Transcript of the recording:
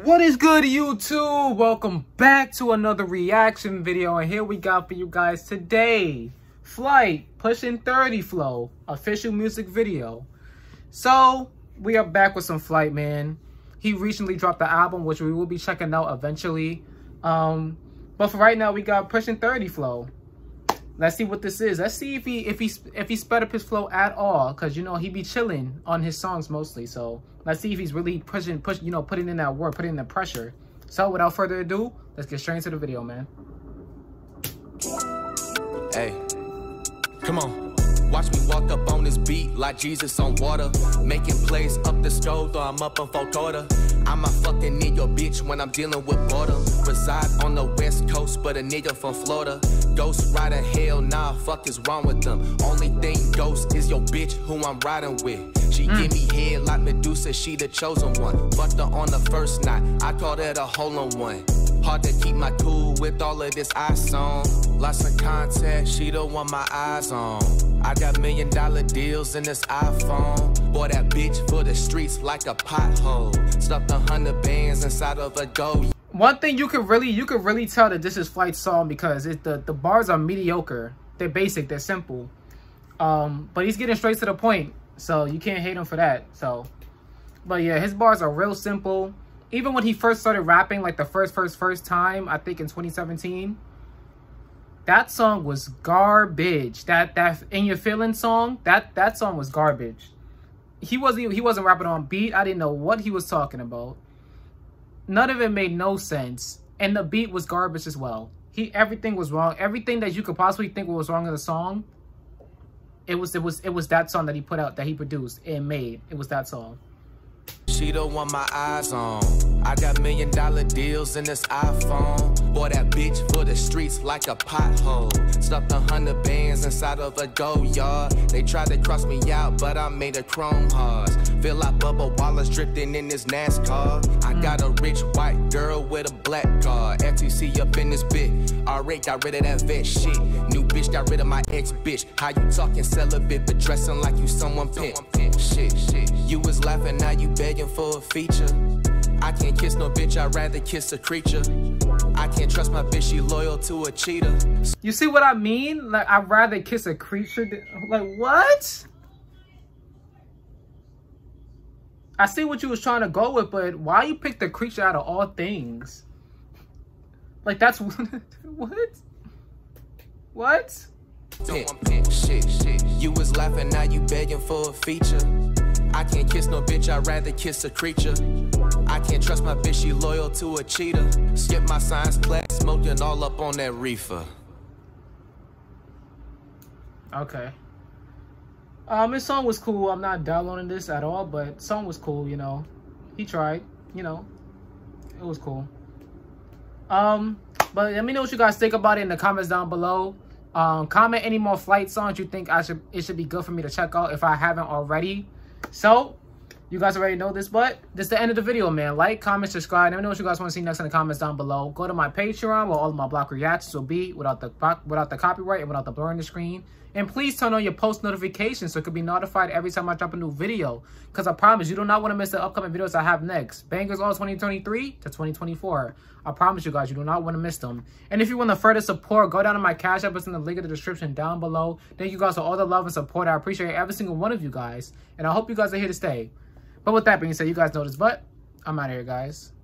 What is good, YouTube? Welcome back to another reaction video, and here we got for you guys today Flight Pushing 30 Flow official music video. So we are back with some Flight, man. He recently dropped the album, which we will be checking out eventually, but for right now we got Pushing 30 Flow. Let's see what this is. Let's see if he sped up his flow at all, because you know he be chilling on his songs mostly. So let's see if he's really pushing, you know, putting in that work, putting in the pressure. So without further ado, let's get straight into the video, man. Hey, come on, watch me walk up on this beat like Jesus on water, making plays up the stove, though I'm up on folk order. I'm a fucking nigga bitch when I'm dealing with boredom. Reside on the west coast, but a nigga from Florida. Ghost rider, hell nah, fuck is wrong with them. Only thing ghost is your bitch who I'm riding with. She give me head like Medusa, she the chosen one. Fucked her on the first night, I called it a hole-in-one. Hard to keep my cool with all of this ice on. Lots of contact, she the one my eyes on. I got $1 million deals in this iPhone. Boy, that bitch for the streets like a pothole. Stuffed 100 bands inside of a go. One thing you could really tell that this is Flight's song, because the bars are mediocre. They're basic, they're simple. But he's getting straight to the point, so you can't hate him for that. So, but yeah, his bars are real simple. Even when he first started rapping, like the first time, I think in 2017, that song was garbage. That In Your Feelings song, that song was garbage. He wasn't rapping on beat. I didn't know what he was talking about. None of it made no sense, and the beat was garbage as well. Everything was wrong. Everything that you could possibly think was wrong in the song, it was that song that he put out, that he produced and made. It was that song. She don't want my eyes on. I got $1 million deals in this iPhone. Boy, that bitch for the streets like a pothole. Stuffed 100 bands inside of a go yard. They tried to cross me out, but I made a chrome hearts. Feel like Bubba Wallace drifting in this NASCAR. I got a rich white girl with a black car. FTC up in this bitch. Already got rid of that vet shit. New bitch got rid of my ex bitch. How you talking celibate but dressing like you someone pimp? Shit. You was laughing, now you begging for a feature. I can't kiss no bitch, I'd rather kiss a creature. I can't trust my bitch, she loyal to a cheater. You see what I mean? Like, I'd rather kiss a creature than, like, what? I see what you was trying to go with, but why you picked the creature out of all things? Like, that's what? Shit. You was laughing, now you begging for a feature. I can't kiss no bitch, I'd rather kiss a creature. I can't trust my bitch, she loyal to a cheater. Skip my science class, smoking all up on that reefer. Okay. His song was cool. I'm not downloading this at all, but song was cool, you know. He tried, you know. It was cool. But let me know what you guys think about it in the comments down below. Comment any more Flight songs you think it should be good for me to check out if I haven't already. So, you guys already know this, but this is the end of the video, man. Like, comment, subscribe. Let me know what you guys want to see next in the comments down below. Go to my Patreon where all of my block reactions will be without the copyright and without the blurring the screen. And please turn on your post notifications so it can be notified every time I drop a new video. Because I promise, you do not want to miss the upcoming videos I have next. Bangers all 2023 to 2024. I promise you guys, you do not want to miss them. And if you want to further support, go down to my Cash App. It's in the link in the description down below. Thank you guys for all the love and support. I appreciate every single one of you guys. And I hope you guys are here to stay. But with that being said, you guys know this, but I'm out of here, guys.